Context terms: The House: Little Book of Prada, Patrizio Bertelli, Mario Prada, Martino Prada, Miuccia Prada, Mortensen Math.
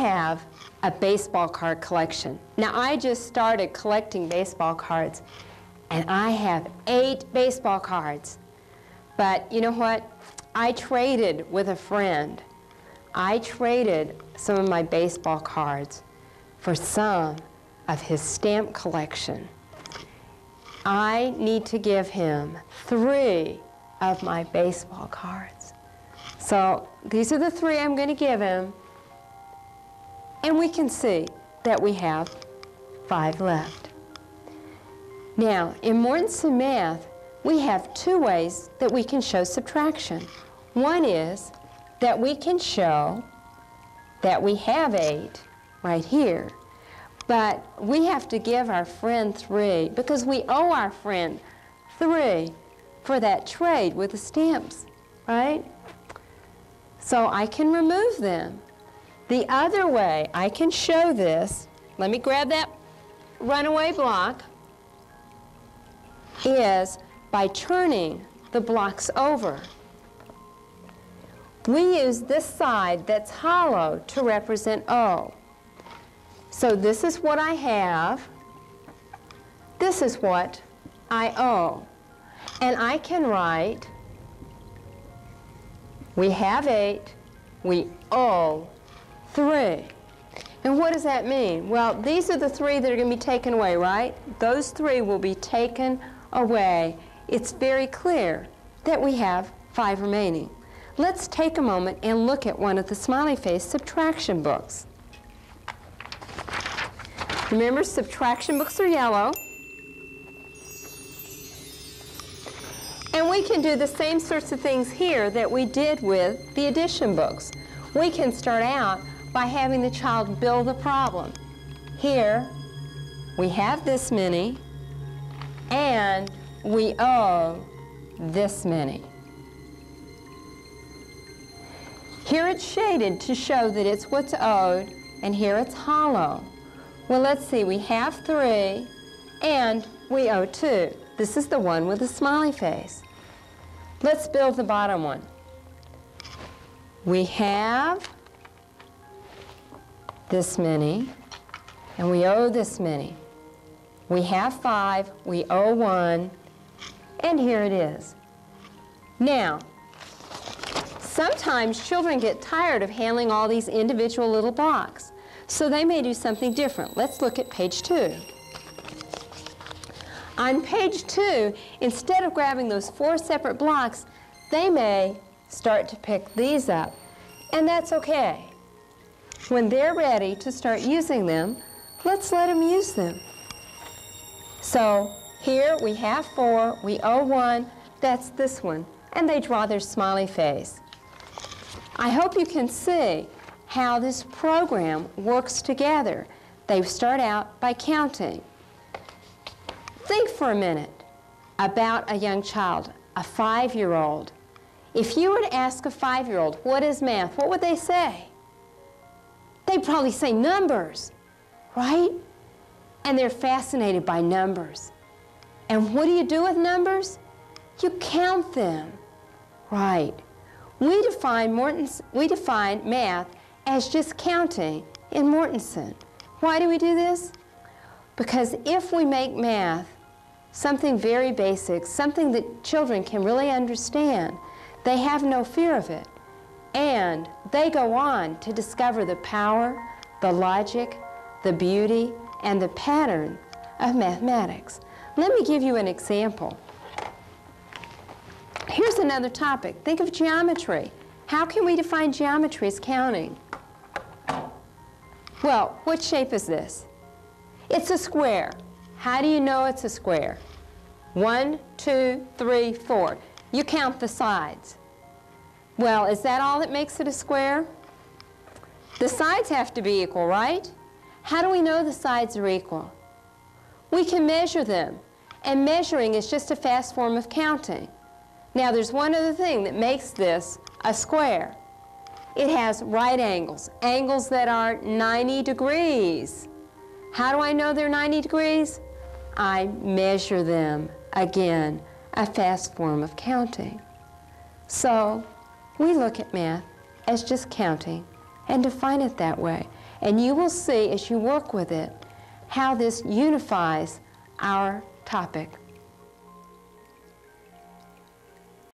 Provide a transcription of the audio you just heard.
have a baseball card collection. Now, I just started collecting baseball cards, and I have 8 baseball cards. But you know what? I traded with a friend. I traded some of my baseball cards for some of his stamp collection. I need to give him 3 of my baseball cards. So these are the 3 I'm going to give him. And we can see that we have 5 left. Now, in Mortensen Math, we have 2 ways that we can show subtraction. One is that we can show that we have 8 right here, but we have to give our friend 3 because we owe our friend 3 for that trade with the stamps, right? So I can remove them. The other way I can show this, let me grab that runaway block, is by turning the blocks over. We use this side that's hollow to represent O. So this is what I have. This is what I owe. And I can write, we have 8, we owe 3. And what does that mean? Well, these are the 3 that are going to be taken away, right? Those 3 will be taken away. It's very clear that we have 5 remaining. Let's take a moment and look at one of the smiley face subtraction books. Remember, subtraction books are yellow. And we can do the same sorts of things here that we did with the addition books. We can start out by having the child build a problem. Here, we have this many, and we owe this many. Here it's shaded to show that it's what's owed, and here it's hollow. Well, let's see, we have 3, and we owe 2. This is the one with the smiley face. Let's build the bottom one. We have this many, and we owe this many. We have 5, we owe 1, and here it is. Now, sometimes children get tired of handling all these individual little blocks, so they may do something different. Let's look at page 2. On page 2, instead of grabbing those 4 separate blocks, they may start to pick these up, and that's okay. When they're ready to start using them, let's let them use them. So here we have 4, we owe 1, that's this one, and they draw their smiley face. I hope you can see how this program works together. They start out by counting. Think for a minute about a young child, a 5-year-old. If you were to ask a 5-year-old, what is math, what would they say? They'd probably say numbers, right? And they're fascinated by numbers. And what do you do with numbers? You count them, right? We define math as just counting in Mortensen. Why do we do this? Because if we make math something very basic, something that children can really understand, they have no fear of it. And they go on to discover the power, the logic, the beauty, and the pattern of mathematics. Let me give you an example. Here's another topic. Think of geometry. How can we define geometry as counting? Well, what shape is this? It's a square. How do you know it's a square? 1, 2, 3, 4. You count the sides. Well, is that all that makes it a square? The sides have to be equal, right? How do we know the sides are equal? We can measure them, and measuring is just a fast form of counting. Now, there's one other thing that makes this a square. It has right angles, angles that are 90 degrees. How do I know they're 90 degrees? I measure them. Again, a fast form of counting. So we look at math as just counting and define it that way. And you will see as you work with it how this unifies our topic.